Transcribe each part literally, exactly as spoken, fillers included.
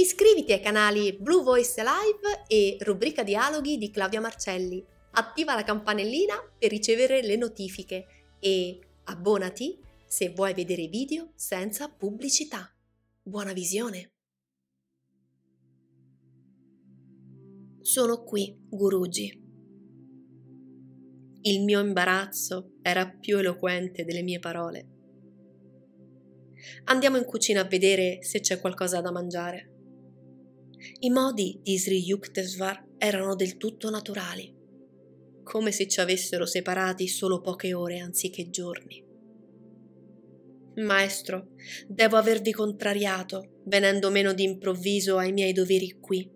Iscriviti ai canali Blue Voice Live e Rubrica Dialoghi di Claudia Marcelli, attiva la campanellina per ricevere le notifiche e abbonati se vuoi vedere video senza pubblicità. Buona visione! Sono qui, Guruji. Il mio imbarazzo era più eloquente delle mie parole. Andiamo in cucina a vedere se c'è qualcosa da mangiare. I modi di Sri Yukteswar erano del tutto naturali, come se ci avessero separati solo poche ore anziché giorni. Maestro, devo avervi contrariato, venendo meno di improvviso ai miei doveri qui.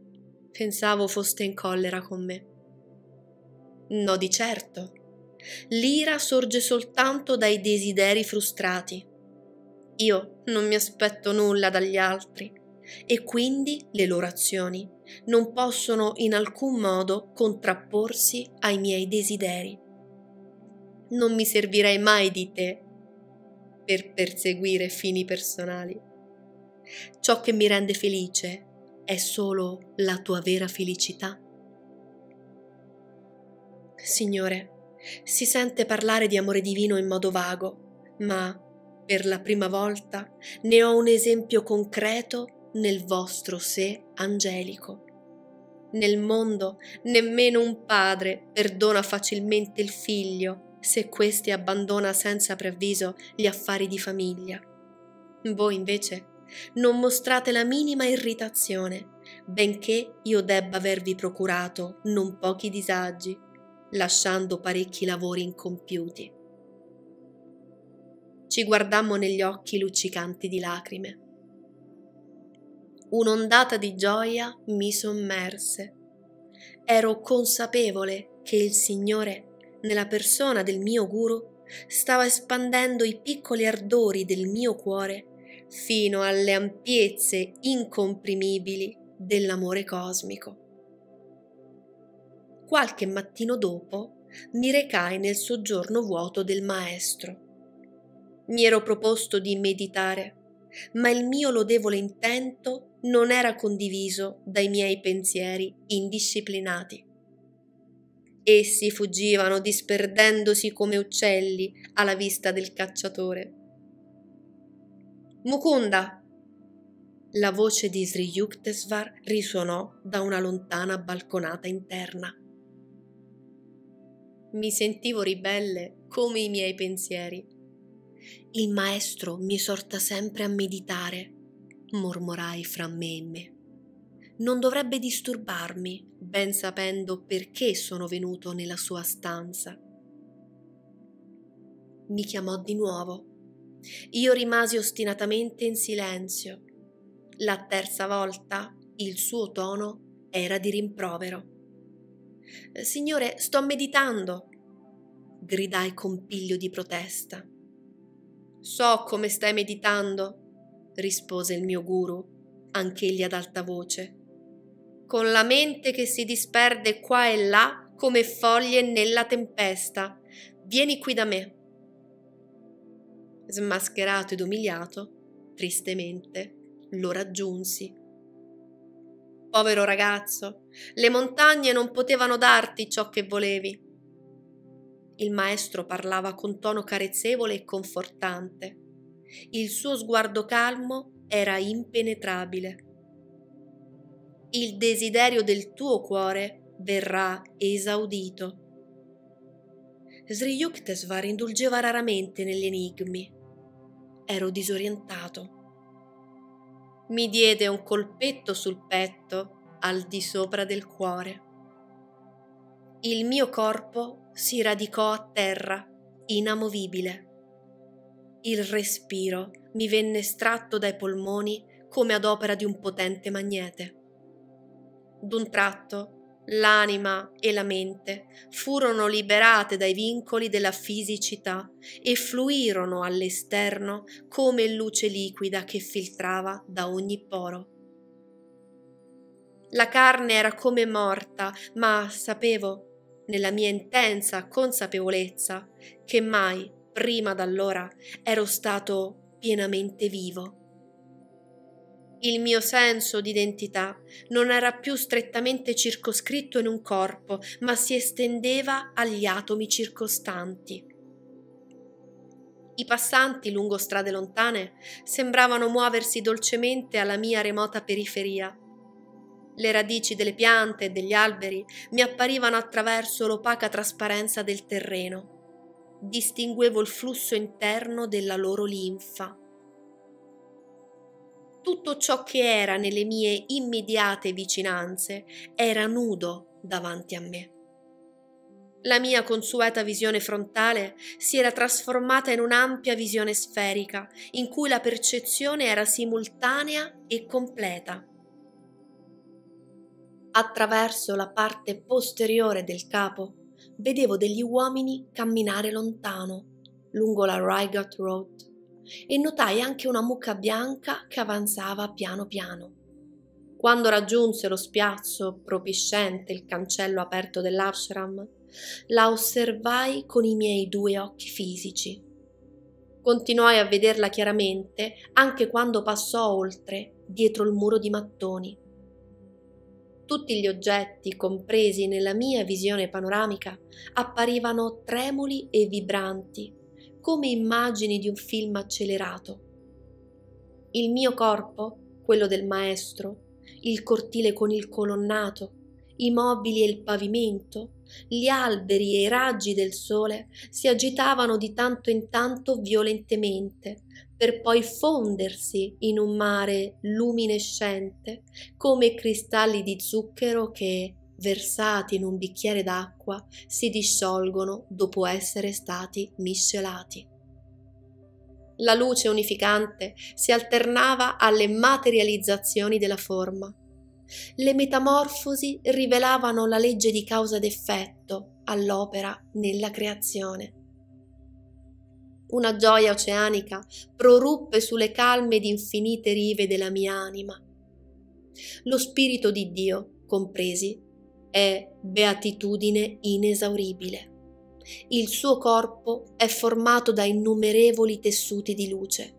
Pensavo foste in collera con me. No, di certo. L'ira sorge soltanto dai desideri frustrati. Io non mi aspetto nulla dagli altri e quindi le loro azioni non possono in alcun modo contrapporsi ai miei desideri. Non mi servirei mai di te per perseguire fini personali. Ciò che mi rende felice è solo la tua vera felicità. Signore, si sente parlare di amore divino in modo vago, ma per la prima volta ne ho un esempio concreto nel vostro sé angelico. Nel mondo nemmeno un padre perdona facilmente il figlio se questi abbandona senza preavviso gli affari di famiglia. Voi invece non mostrate la minima irritazione, benché io debba avervi procurato non pochi disagi, lasciando parecchi lavori incompiuti. Ci guardammo negli occhi luccicanti di lacrime. Un'ondata di gioia mi sommerse. Ero consapevole che il Signore, nella persona del mio guru, stava espandendo i piccoli ardori del mio cuore fino alle ampiezze incomprimibili dell'amore cosmico. Qualche mattino dopo mi recai nel soggiorno vuoto del maestro. Mi ero proposto di meditare, ma il mio lodevole intento non era condiviso dai miei pensieri indisciplinati. Essi fuggivano disperdendosi come uccelli alla vista del cacciatore. Mukunda! La voce di Sri Yukteswar risuonò da una lontana balconata interna. Mi sentivo ribelle come i miei pensieri. Il maestro mi esorta sempre a meditare, mormorai fra me e me. Non dovrebbe disturbarmi, ben sapendo perché sono venuto nella sua stanza. Mi chiamò di nuovo. Io rimasi ostinatamente in silenzio. La terza volta il suo tono era di rimprovero. «Signore, sto meditando!» gridai con piglio di protesta. «So come stai meditando!» rispose il mio guru, anch'egli ad alta voce. «Con la mente che si disperde qua e là come foglie nella tempesta. Vieni qui da me!» Smascherato ed umiliato, tristemente, lo raggiunsi. Povero ragazzo, le montagne non potevano darti ciò che volevi. Il maestro parlava con tono carezzevole e confortante. Il suo sguardo calmo era impenetrabile. Il desiderio del tuo cuore verrà esaudito. Sri Yukteswar indulgeva raramente negli enigmi. Ero disorientato. Mi diede un colpetto sul petto, al di sopra del cuore. Il mio corpo si radicò a terra, inamovibile. Il respiro mi venne estratto dai polmoni come ad opera di un potente magnete. D'un tratto, l'anima e la mente furono liberate dai vincoli della fisicità e fluirono all'esterno come luce liquida che filtrava da ogni poro. La carne era come morta, ma sapevo, nella mia intensa consapevolezza, che mai, prima d'allora, ero stato pienamente vivo. Il mio senso d'identità non era più strettamente circoscritto in un corpo, ma si estendeva agli atomi circostanti. I passanti lungo strade lontane sembravano muoversi dolcemente alla mia remota periferia. Le radici delle piante e degli alberi mi apparivano attraverso l'opaca trasparenza del terreno. Distinguevo il flusso interno della loro linfa. Tutto ciò che era nelle mie immediate vicinanze era nudo davanti a me. La mia consueta visione frontale si era trasformata in un'ampia visione sferica, in cui la percezione era simultanea e completa. Attraverso la parte posteriore del capo vedevo degli uomini camminare lontano, lungo la Rigat Road, e notai anche una mucca bianca che avanzava piano piano. Quando raggiunse lo spiazzo propiscente il cancello aperto dell'ashram, la osservai con i miei due occhi fisici. Continuai a vederla chiaramente anche quando passò oltre, dietro il muro di mattoni. Tutti gli oggetti compresi nella mia visione panoramica apparivano tremuli e vibranti, come immagini di un film accelerato. Il mio corpo, quello del maestro, il cortile con il colonnato, i mobili e il pavimento, gli alberi e i raggi del sole si agitavano di tanto in tanto violentemente, per poi fondersi in un mare luminescente, come cristalli di zucchero che, versati in un bicchiere d'acqua, si disciolgono dopo essere stati miscelati. La luce unificante si alternava alle materializzazioni della forma. Le metamorfosi rivelavano la legge di causa ed effetto all'opera nella creazione. Una gioia oceanica proruppe sulle calme ed infinite rive della mia anima. Lo spirito di Dio, compresi, è beatitudine inesauribile. Il suo corpo è formato da innumerevoli tessuti di luce.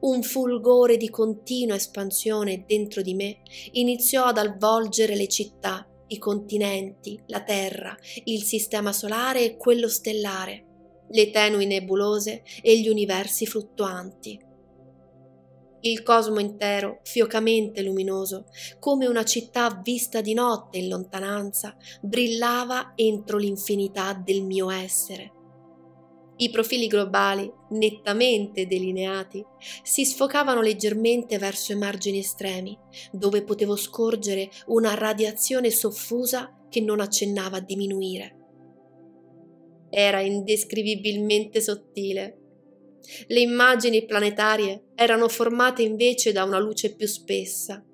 Un fulgore di continua espansione dentro di me iniziò ad avvolgere le città, i continenti, la terra, il sistema solare e quello stellare, le tenui nebulose e gli universi fluttuanti. Il cosmo intero, fiocamente luminoso, come una città vista di notte in lontananza, brillava entro l'infinità del mio essere. I profili globali, nettamente delineati, si sfocavano leggermente verso i margini estremi, dove potevo scorgere una radiazione soffusa che non accennava a diminuire. Era indescrivibilmente sottile. Le immagini planetarie erano formate invece da una luce più spessa.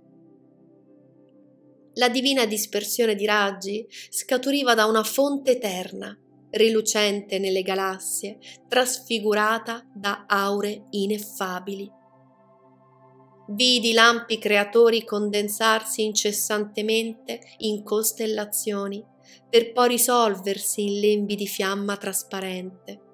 La divina dispersione di raggi scaturiva da una fonte eterna, rilucente nelle galassie, trasfigurata da aure ineffabili. Vidi lampi creatori condensarsi incessantemente in costellazioni, per poi risolversi in lembi di fiamma trasparente.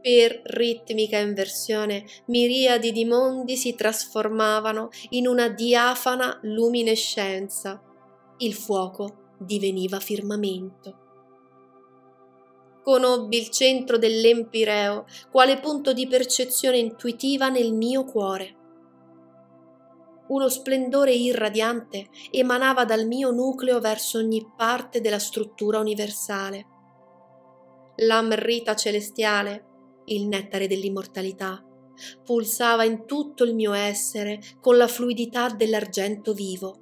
Per ritmica inversione, miriadi di mondi si trasformavano in una diafana luminescenza. Il fuoco diveniva firmamento. Conobbi il centro dell'Empireo quale punto di percezione intuitiva nel mio cuore. Uno splendore irradiante emanava dal mio nucleo verso ogni parte della struttura universale. L'amrita celestiale, il nettare dell'immortalità, pulsava in tutto il mio essere con la fluidità dell'argento vivo.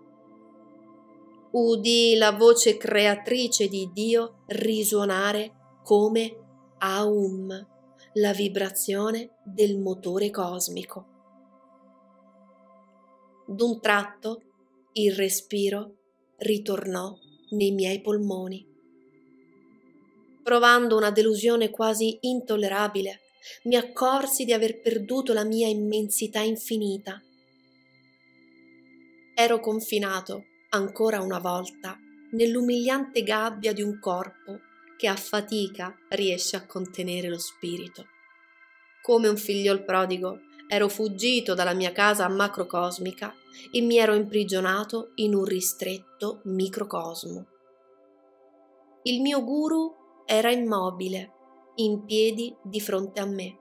Udii la voce creatrice di Dio risuonare come Aum, la vibrazione del motore cosmico. D'un tratto il respiro ritornò nei miei polmoni. Provando una delusione quasi intollerabile, mi accorsi di aver perduto la mia immensità infinita. Ero confinato, ancora una volta, nell'umiliante gabbia di un corpo che a fatica riesce a contenere lo spirito. Come un figliol prodigo, Ero fuggito dalla mia casa macrocosmica e mi ero imprigionato in un ristretto microcosmo. Il mio guru era immobile, in piedi di fronte a me.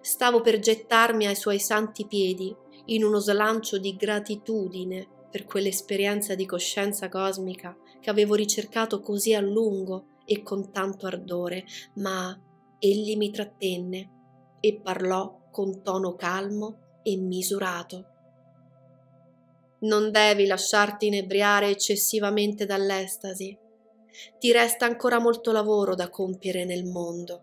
Stavo per gettarmi ai suoi santi piedi in uno slancio di gratitudine per quell'esperienza di coscienza cosmica che avevo ricercato così a lungo e con tanto ardore, ma egli mi trattenne e parlò con tono calmo e misurato. Non devi lasciarti inebriare eccessivamente dall'estasi. Ti resta ancora molto lavoro da compiere nel mondo.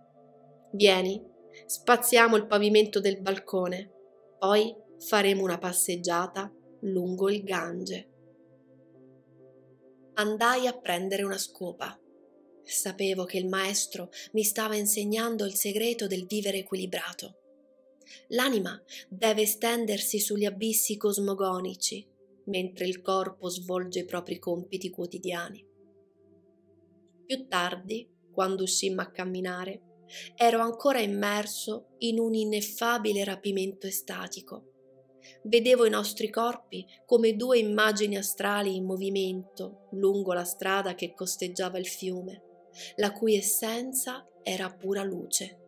Vieni, spaziamo il pavimento del balcone, poi faremo una passeggiata lungo il Gange. Andai a prendere una scopa. Sapevo che il maestro mi stava insegnando il segreto del vivere equilibrato. L'anima deve stendersi sugli abissi cosmogonici, mentre il corpo svolge i propri compiti quotidiani. Più tardi, quando uscimmo a camminare, ero ancora immerso in un ineffabile rapimento estatico. Vedevo i nostri corpi come due immagini astrali in movimento lungo la strada che costeggiava il fiume, la cui essenza era pura luce.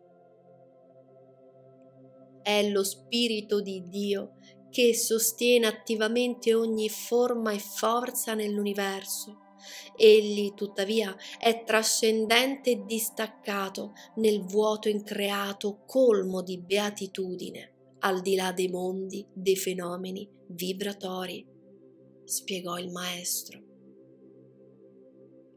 È lo Spirito di Dio che sostiene attivamente ogni forma e forza nell'universo. Egli, tuttavia, è trascendente e distaccato nel vuoto increato colmo di beatitudine, al di là dei mondi, dei fenomeni vibratori, spiegò il maestro.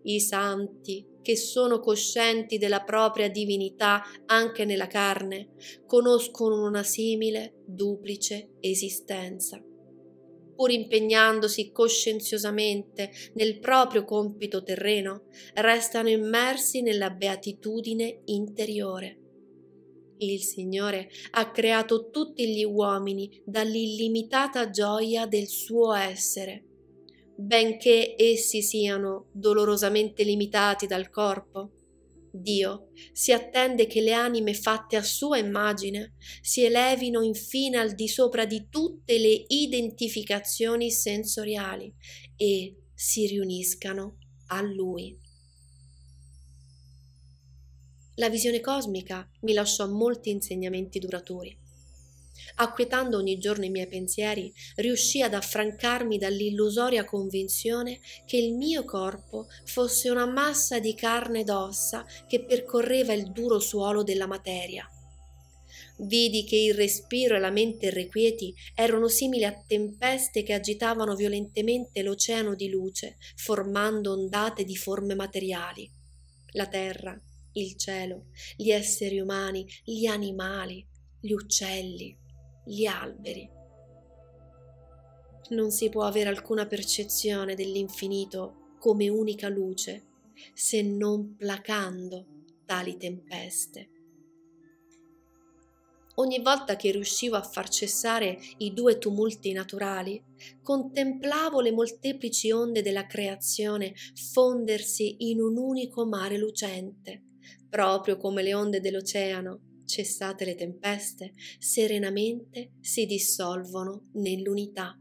I santi, che sono coscienti della propria divinità anche nella carne, conoscono una simile, duplice esistenza. Pur impegnandosi coscienziosamente nel proprio compito terreno, restano immersi nella beatitudine interiore. Il Signore ha creato tutti gli uomini dall'illimitata gioia del suo essere. Benché essi siano dolorosamente limitati dal corpo, Dio si attende che le anime fatte a sua immagine si elevino infine al di sopra di tutte le identificazioni sensoriali e si riuniscano a Lui. La visione cosmica mi lasciò molti insegnamenti duraturi. Acquietando ogni giorno i miei pensieri, riuscii ad affrancarmi dall'illusoria convinzione che il mio corpo fosse una massa di carne ed ossa che percorreva il duro suolo della materia. Vidi che il respiro e la mente irrequieti erano simili a tempeste che agitavano violentemente l'oceano di luce, formando ondate di forme materiali. La terra, il cielo, gli esseri umani, gli animali, gli uccelli, gli alberi. Non si può avere alcuna percezione dell'infinito come unica luce se non placando tali tempeste. Ogni volta che riuscivo a far cessare i due tumulti naturali, contemplavo le molteplici onde della creazione fondersi in un unico mare lucente, proprio come le onde dell'oceano, cessate le tempeste, serenamente si dissolvono nell'unità.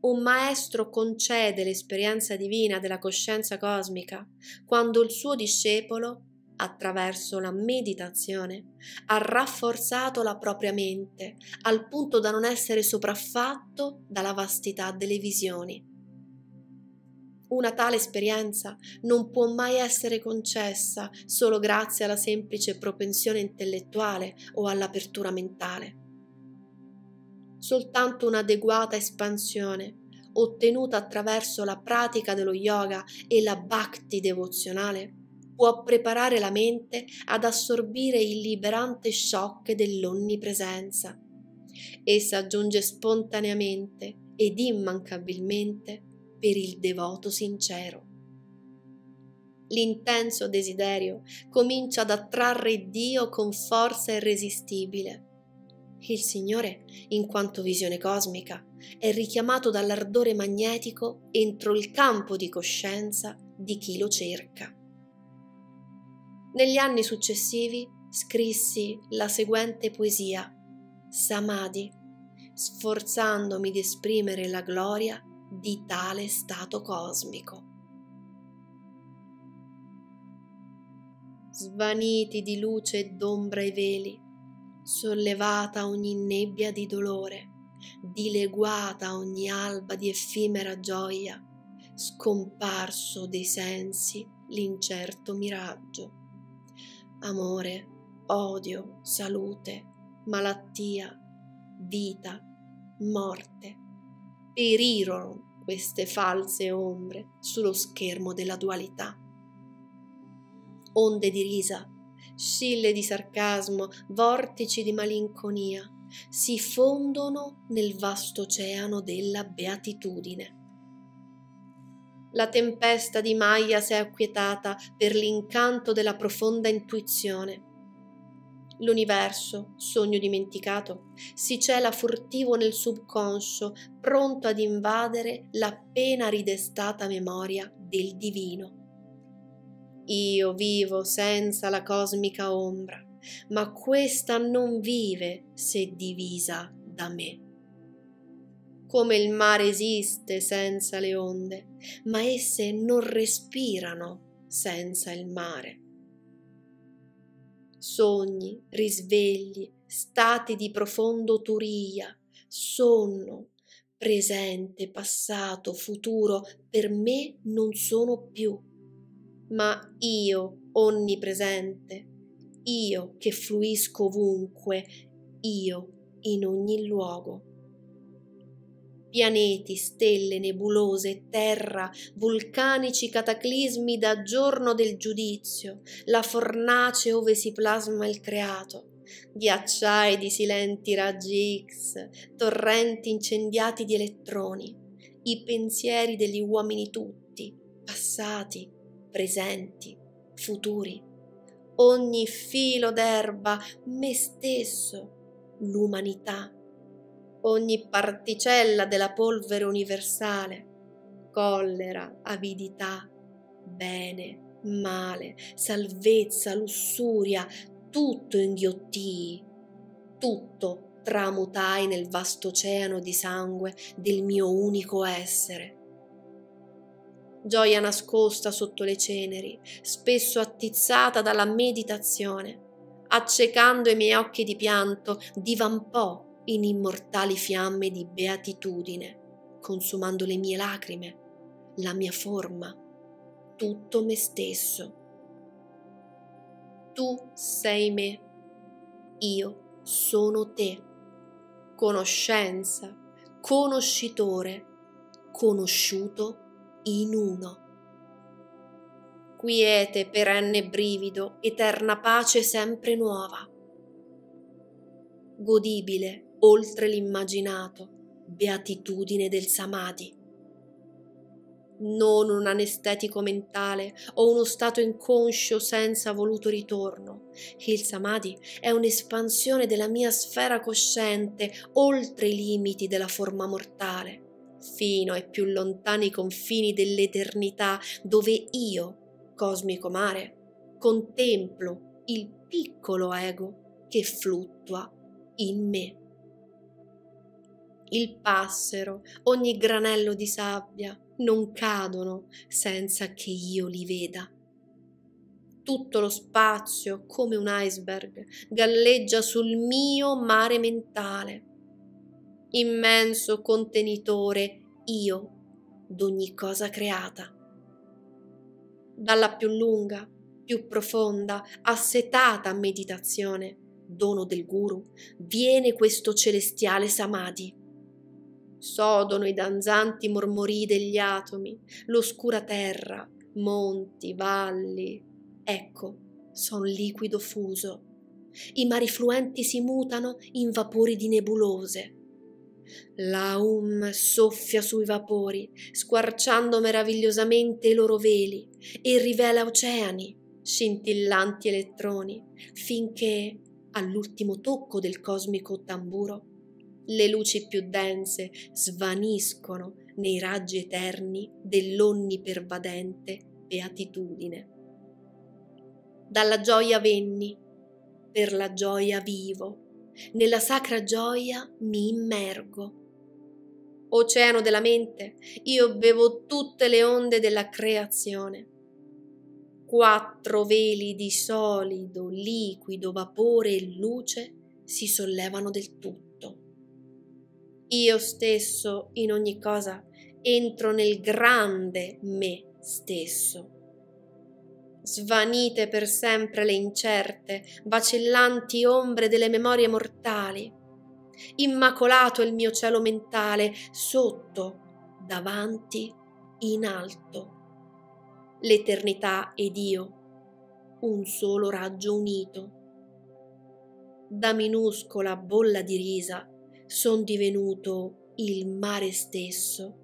Un maestro concede l'esperienza divina della coscienza cosmica quando il suo discepolo, attraverso la meditazione, ha rafforzato la propria mente al punto da non essere sopraffatto dalla vastità delle visioni. Una tale esperienza non può mai essere concessa solo grazie alla semplice propensione intellettuale o all'apertura mentale. Soltanto un'adeguata espansione, ottenuta attraverso la pratica dello yoga e la bhakti devozionale, può preparare la mente ad assorbire il liberante shock dell'onnipresenza. Essa giunge spontaneamente ed immancabilmente per il devoto sincero. L'intenso desiderio comincia ad attrarre Dio con forza irresistibile. Il Signore, in quanto visione cosmica, è richiamato dall'ardore magnetico entro il campo di coscienza di chi lo cerca. Negli anni successivi scrissi la seguente poesia, Samadhi, sforzandomi di esprimere la gloria di tale stato cosmico. Svaniti di luce e d'ombra i veli, sollevata ogni nebbia di dolore, dileguata ogni alba di effimera gioia, scomparso dei sensi l'incerto miraggio. Amore, odio, salute, malattia, vita, morte, perirono queste false ombre sullo schermo della dualità. Onde di risa, scille di sarcasmo, vortici di malinconia, si fondono nel vasto oceano della beatitudine. La tempesta di Maya si è acquietata per l'incanto della profonda intuizione. L'universo, sogno dimenticato, si cela furtivo nel subconscio, pronto ad invadere l'appena ridestata memoria del divino. Io vivo senza la cosmica ombra, ma questa non vive se divisa da me. Come il mare esiste senza le onde, ma esse non respirano senza il mare. Sogni, risvegli, stati di profondo turia, sonno, presente, passato, futuro, per me non sono più, ma io onnipresente, io che fluisco ovunque, io in ogni luogo. Pianeti, stelle, nebulose, terra, vulcanici cataclismi da giorno del giudizio, la fornace ove si plasma il creato, ghiacciai di silenti raggi X, torrenti incendiati di elettroni, i pensieri degli uomini tutti, passati, presenti, futuri, ogni filo d'erba, me stesso, l'umanità, ogni particella della polvere universale, collera, avidità, bene, male, salvezza, lussuria, tutto inghiottii, tutto tramutai nel vasto oceano di sangue del mio unico essere. Gioia nascosta sotto le ceneri, spesso attizzata dalla meditazione, accecando i miei occhi di pianto, divampò in immortali fiamme di beatitudine, consumando le mie lacrime, la mia forma, tutto me stesso. Tu sei me, io sono te, conoscenza, conoscitore, conosciuto in uno. Quiete, perenne brivido, eterna pace sempre nuova, godibile oltre l'immaginato, beatitudine del samadhi. Non un anestetico mentale o uno stato inconscio senza voluto ritorno. Il samadhi è un'espansione della mia sfera cosciente oltre i limiti della forma mortale, fino ai più lontani confini dell'eternità, dove io, cosmico mare, contemplo il piccolo ego che fluttua in me. Il passero, ogni granello di sabbia, non cadono senza che io li veda. Tutto lo spazio, come un iceberg, galleggia sul mio mare mentale. Immenso contenitore, io, d'ogni cosa creata. Dalla più lunga, più profonda, assetata meditazione, dono del guru, viene questo celestiale samadhi. Sodono i danzanti mormorii degli atomi, l'oscura terra, monti, valli, ecco, son liquido fuso. I mari fluenti si mutano in vapori di nebulose. L'Aum soffia sui vapori, squarciando meravigliosamente i loro veli, e rivela oceani, scintillanti elettroni, finché, all'ultimo tocco del cosmico tamburo, le luci più dense svaniscono nei raggi eterni dell'onnipervadente beatitudine. Dalla gioia venni, per la gioia vivo, nella sacra gioia mi immergo. Oceano della mente, io bevo tutte le onde della creazione. Quattro veli di solido, liquido, vapore e luce si sollevano del tutto. Io stesso in ogni cosa entro nel grande me stesso. Svanite per sempre le incerte, vacillanti ombre delle memorie mortali. Immacolato il mio cielo mentale, sotto, davanti, in alto. L'eternità ed io, un solo raggio unito. Da minuscola bolla di risa son divenuto il mare stesso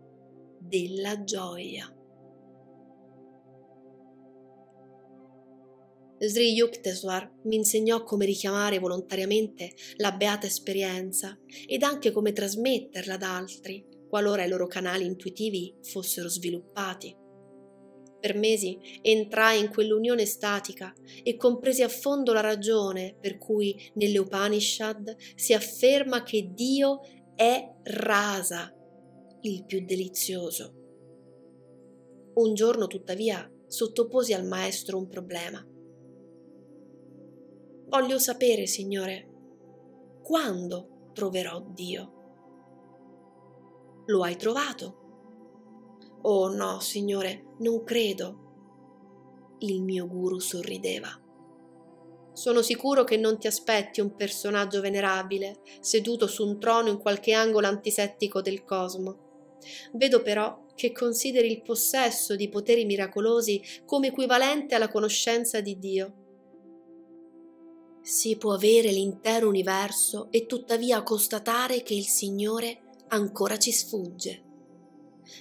della gioia. Sri Yukteswar mi insegnò come richiamare volontariamente la beata esperienza ed anche come trasmetterla ad altri, qualora i loro canali intuitivi fossero sviluppati. Per mesi entrai in quell'unione statica e compresi a fondo la ragione per cui nelle Upanishad si afferma che Dio è Rasa, il più delizioso. Un giorno, tuttavia, sottoposi al maestro un problema. Voglio sapere, Signore, quando troverò Dio? Lo hai trovato? Oh no, Signore, non credo. Il mio guru sorrideva. Sono sicuro che non ti aspetti un personaggio venerabile, seduto su un trono in qualche angolo antisettico del cosmo. Vedo però che consideri il possesso di poteri miracolosi come equivalente alla conoscenza di Dio. Si può avere l'intero universo e tuttavia constatare che il Signore ancora ci sfugge.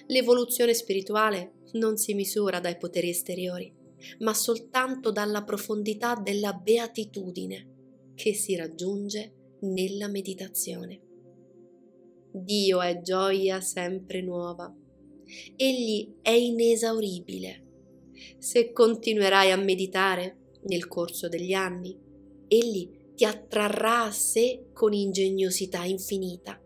L'evoluzione spirituale non si misura dai poteri esteriori, ma soltanto dalla profondità della beatitudine che si raggiunge nella meditazione. Dio è gioia sempre nuova. Egli è inesauribile. Se continuerai a meditare nel corso degli anni, Egli ti attrarrà a sé con ingegnosità infinita.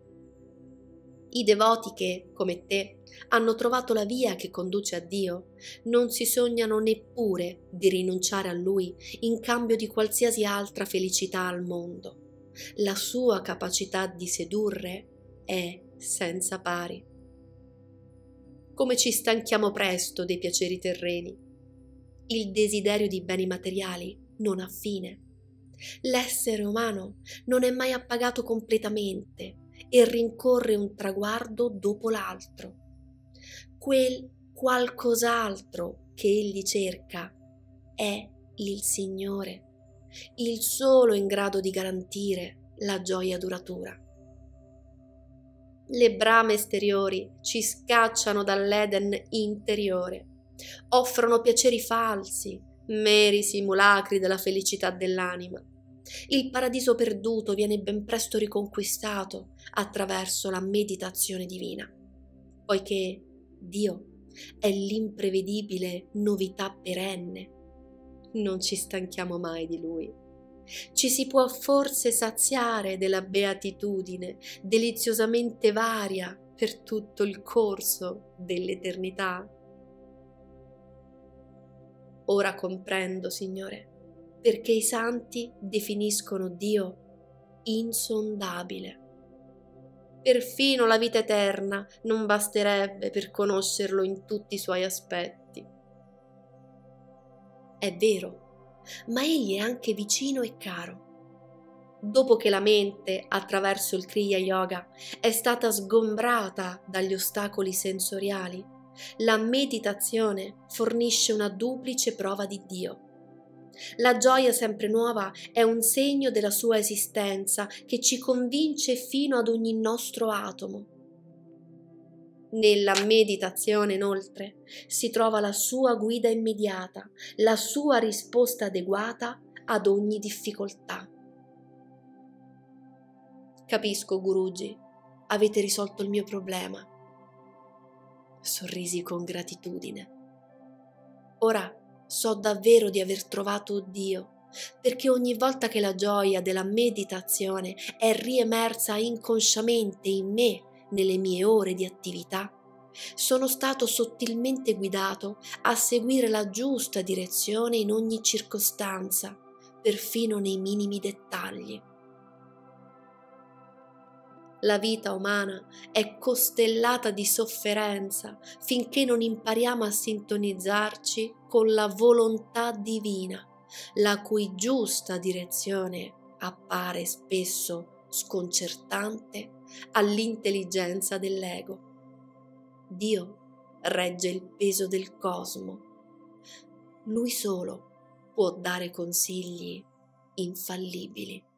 I devoti che, come te, hanno trovato la via che conduce a Dio, non si sognano neppure di rinunciare a Lui in cambio di qualsiasi altra felicità al mondo. La sua capacità di sedurre è senza pari. Come ci stanchiamo presto dei piaceri terreni. Il desiderio di beni materiali non ha fine. L'essere umano non è mai appagato completamente e rincorre un traguardo dopo l'altro. Quel qualcos'altro che egli cerca è il Signore, il solo in grado di garantire la gioia duratura. Le brame esteriori ci scacciano dall'Eden interiore, offrono piaceri falsi, meri simulacri della felicità dell'anima. Il paradiso perduto viene ben presto riconquistato attraverso la meditazione divina, poiché Dio è l'imprevedibile novità perenne. Non ci stanchiamo mai di Lui. Ci si può forse saziare della beatitudine deliziosamente varia per tutto il corso dell'eternità? Ora comprendo, Signore, perché i santi definiscono Dio insondabile. Perfino la vita eterna non basterebbe per conoscerlo in tutti i suoi aspetti. È vero, ma egli è anche vicino e caro. Dopo che la mente, attraverso il Kriya Yoga, è stata sgombrata dagli ostacoli sensoriali, la meditazione fornisce una duplice prova di Dio. La gioia sempre nuova è un segno della sua esistenza che ci convince fino ad ogni nostro atomo. Nella meditazione, inoltre, si trova la sua guida immediata, la sua risposta adeguata ad ogni difficoltà. Capisco, Guruji, avete risolto il mio problema. Sorrisi con gratitudine. Ora so davvero di aver trovato Dio perché ogni volta che la gioia della meditazione è riemersa inconsciamente in me nelle mie ore di attività, sono stato sottilmente guidato a seguire la giusta direzione in ogni circostanza, perfino nei minimi dettagli. La vita umana è costellata di sofferenza finché non impariamo a sintonizzarci con la volontà divina, la cui giusta direzione appare spesso sconcertante all'intelligenza dell'ego. Dio regge il peso del cosmo. Lui solo può dare consigli infallibili.